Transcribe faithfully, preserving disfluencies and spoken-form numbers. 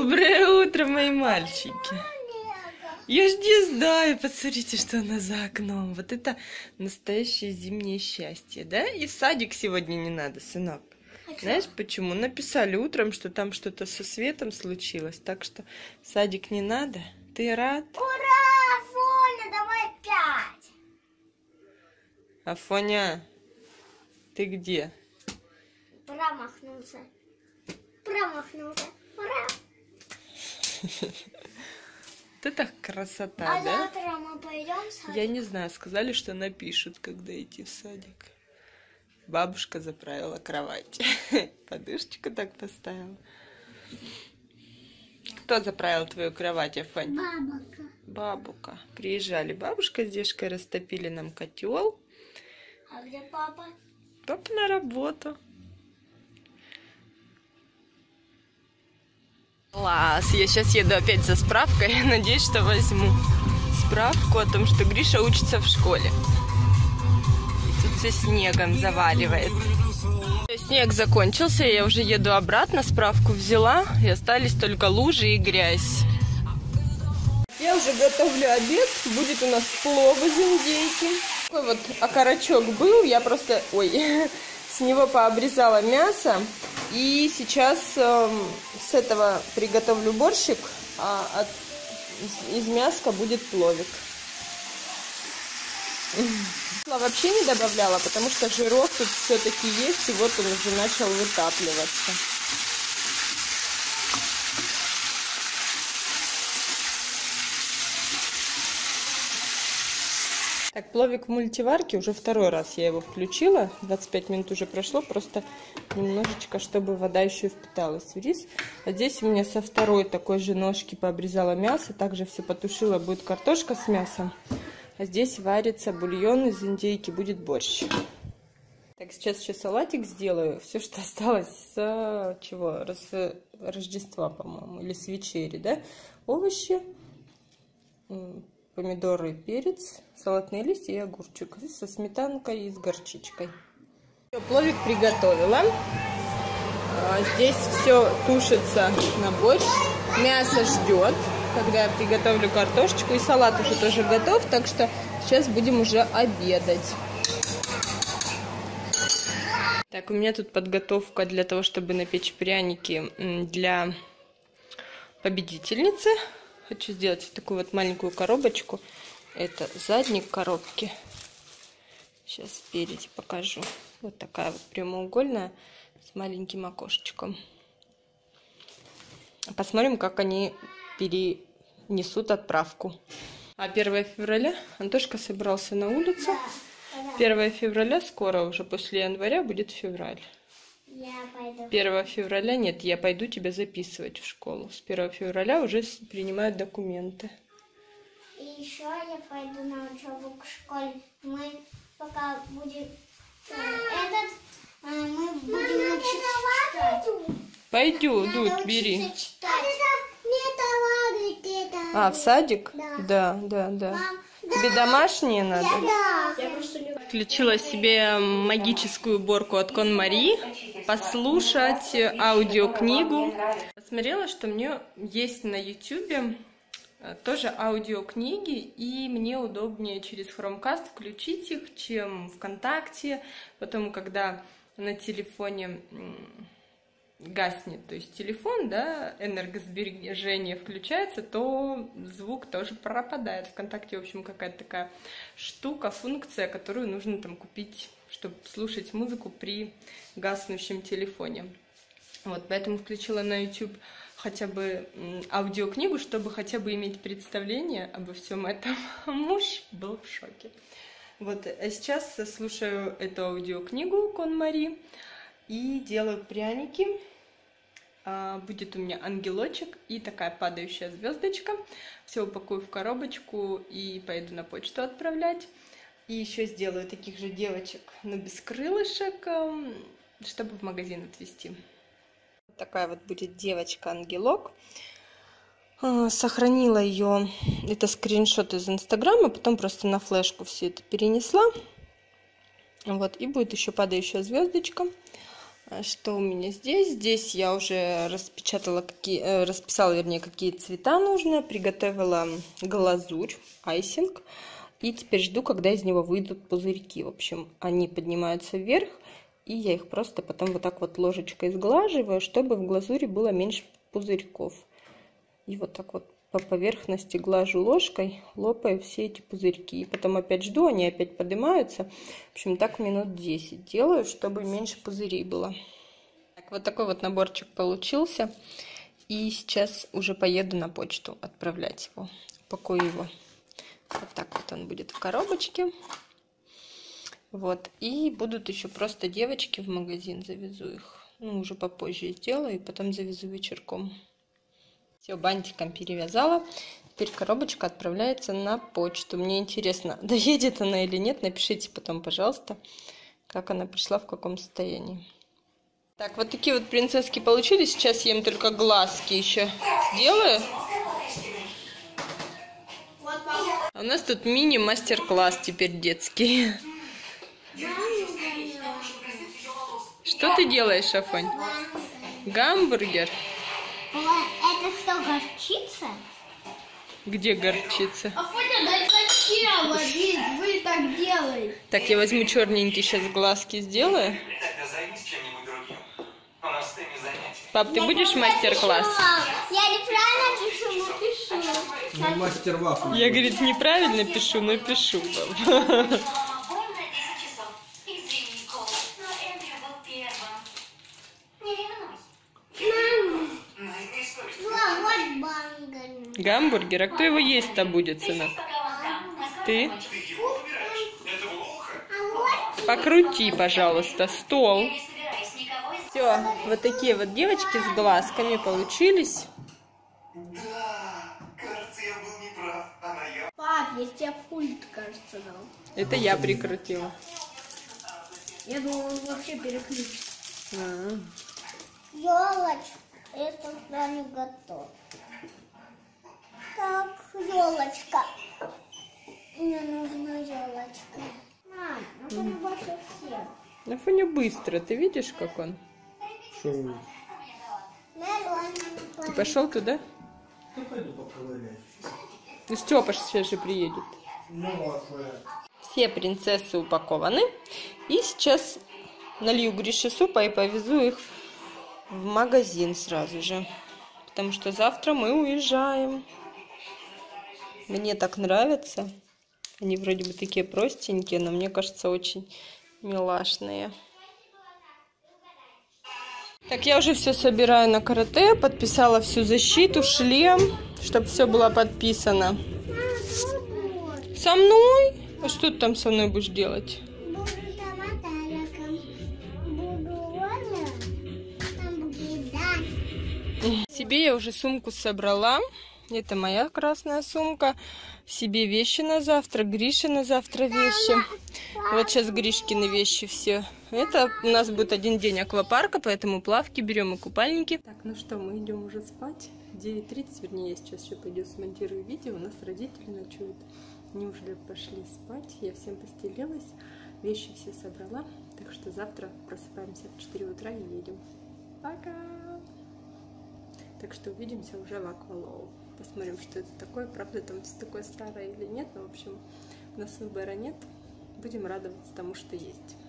Доброе утро, мои мальчики. Я ж не знаю, посмотрите, что она за окном. Вот это настоящее зимнее счастье, да? И в садик сегодня не надо, сынок. Знаешь почему? Написали утром, что там что-то со светом случилось, так что в садик не надо. Ты рад? Ура, Афоня, давай пять. Афоня, ты где? Промахнулся. Промахнулся. Ура! Ты так красота, а да? Завтра мы пойдем в садик? Я не знаю, сказали, что напишут, когда идти в садик. Бабушка заправила кровать. Подушечку так поставила. Кто заправил твою кровать, Афонь? Бабушка. Бабушка. Приезжали бабушка с дедушкой, растопили нам котел. А где папа? Папа на работу. Класс. Я сейчас еду опять за справкой. Надеюсь, что возьму справку о том, что Гриша учится в школе. Снегом заваливает. Снег закончился, я уже еду обратно, справку взяла, и остались только лужи и грязь. Я уже готовлю обед, будет у нас плов из индейки. Такой вот окорочок был, я просто, ой, с него пообрезала мясо, и сейчас э, с этого приготовлю борщик, а от, из, из мяска будет пловик. Вообще не добавляла, потому что жирок тут все-таки есть, и вот он уже начал вытапливаться. Так, пловик в мультиварке, уже второй раз я его включила, двадцать пять минут уже прошло, просто немножечко, чтобы вода еще и впиталась в рис. А здесь у меня со второй такой же ножки пообрезала мясо, также все потушила, будет картошка с мясом. А здесь варится бульон из индейки, будет борщ. Так, сейчас еще салатик сделаю. Все, что осталось с чего? С Рождества, по-моему, или с вечери, да? Овощи, помидоры, перец, салатные листья и огурчик. Со сметанкой и с горчичкой. Пловик приготовила. Здесь все тушится на борщ. Мясо ждет, когда я приготовлю картошечку, и салат уже тоже готов, так что сейчас будем уже обедать. Так, у меня тут подготовка для того, чтобы напечь пряники для победительницы. Хочу сделать такую вот маленькую коробочку. Это задник коробки. Сейчас спереди покажу. Вот такая вот прямоугольная с маленьким окошечком. Посмотрим, как они перенесут отправку. А первое февраля Антошка собрался на улицу. первое февраля скоро, уже после января, будет февраль. первое февраля нет, я пойду тебя записывать в школу. С первого февраля уже принимают документы. И еще я пойду на учебу к школе. Мы пока будем... Этот... Мы будем учиться. Пойду, Дудь, бери. А, в садик? Да, да, да. да. Мам, Тебе да, домашние да, надо? Да. Я просто... Включила себе магическую уборку от Кон-Мари, послушать аудиокнигу. Посмотрела, что мне есть на YouTube тоже аудиокниги, и мне удобнее через Chromecast включить их, чем ВКонтакте. Потом, когда на телефоне... гаснет, то есть телефон, да, энергосбережение включается, то звук тоже пропадает. ВКонтакте, в общем, какая-то такая штука, функция, которую нужно там купить, чтобы слушать музыку при гаснущем телефоне. Вот, поэтому включила на YouTube хотя бы аудиокнигу, чтобы хотя бы иметь представление обо всем этом. Муж был в шоке. Вот, а сейчас слушаю эту аудиокнигу Кон-Мари. И делаю пряники. Будет у меня ангелочек и такая падающая звездочка. Все упакую в коробочку и пойду на почту отправлять. И еще сделаю таких же девочек, но без крылышек, чтобы в магазин отвезти. Такая вот будет девочка-ангелок. Сохранила ее, это скриншот из Инстаграма, потом просто на флешку все это перенесла. Вот, и будет еще падающая звездочка. Что у меня здесь? Здесь я уже распечатала, какие, расписала, вернее, какие цвета нужно, приготовила глазурь, айсинг. И теперь жду, когда из него выйдут пузырьки. В общем, они поднимаются вверх, и я их просто потом вот так вот ложечкой сглаживаю, чтобы в глазури было меньше пузырьков. И вот так вот по поверхности глажу ложкой, лопаю все эти пузырьки. И потом опять жду, они опять поднимаются. В общем, так минут десять делаю, чтобы меньше пузырей было. Так, вот такой вот наборчик получился. И сейчас уже поеду на почту отправлять его. Упакую его. Вот так вот он будет в коробочке. Вот. И будут еще просто девочки в магазин. Завезу их. Ну, уже попозже сделаю. И потом завезу вечерком. Все, бантиком перевязала. Теперь коробочка отправляется на почту. Мне интересно, доедет она или нет. Напишите потом, пожалуйста, как она пришла, в каком состоянии. Так, вот такие вот принцесски получились. Сейчас я им только глазки еще сделаю. А у нас тут мини-мастер-класс теперь детский. Что ты делаешь, Афонь? Гамбургер? Это что, горчица? Где горчица? Афоня, дай зачем, Ларис, вы так делаете. Так, я возьму черненький, сейчас глазки сделаю. Тогда займись чем-нибудь другим. У нас с теми занятия. Пап, ты я будешь мастер-класс? Я неправильно пишу, но пишу. Ну, мастер вафу. Я, говорит, неправильно пишу, но пишу. Гамбургер? А кто его есть-то будет, сынок? Ты? Покрути, пожалуйста, стол. Все, вот такие вот девочки с глазками получились. Да, кажется, я был неправ. Она я. Пап, я тебе пульт, кажется, дал. Это я прикрутила. Я думала, он вообще переключит. Ёлочка, это я не готов. Так, елочка. Мне нужна елочка. Мам, а ты больше всех. Афоня быстро, ты видишь, как он? Шоу. Ты пошел туда? Я пойду поковырять. Ну, Степа сейчас же приедет. Ну, все принцессы упакованы. И сейчас налью Грише супа и повезу их в магазин сразу же. Потому что завтра мы уезжаем. Мне так нравятся. Они вроде бы такие простенькие, но мне кажется, очень милашные. Так, я уже все собираю на карате. Подписала всю защиту, шлем, чтобы все было подписано. Со мной? А что ты там со мной будешь делать? Себе я уже сумку собрала. Это моя красная сумка. Себе вещи на завтра, Грише на завтра вещи. Вот сейчас Гришкины вещи все. Это у нас будет один день аквапарка, поэтому плавки берем и купальники. Так, ну что, мы идем уже спать. девять тридцать, вернее, я сейчас еще пойду смонтирую видео. У нас родители ночуют. Они уже пошли спать. Я всем постелилась, вещи все собрала. Так что завтра просыпаемся в четыре утра и едем. Пока! Так что увидимся уже в Аквалоу. Посмотрим, что это такое. Правда, там все такое старое или нет. Но, в общем, у нас выбора нет. Будем радоваться тому, что есть.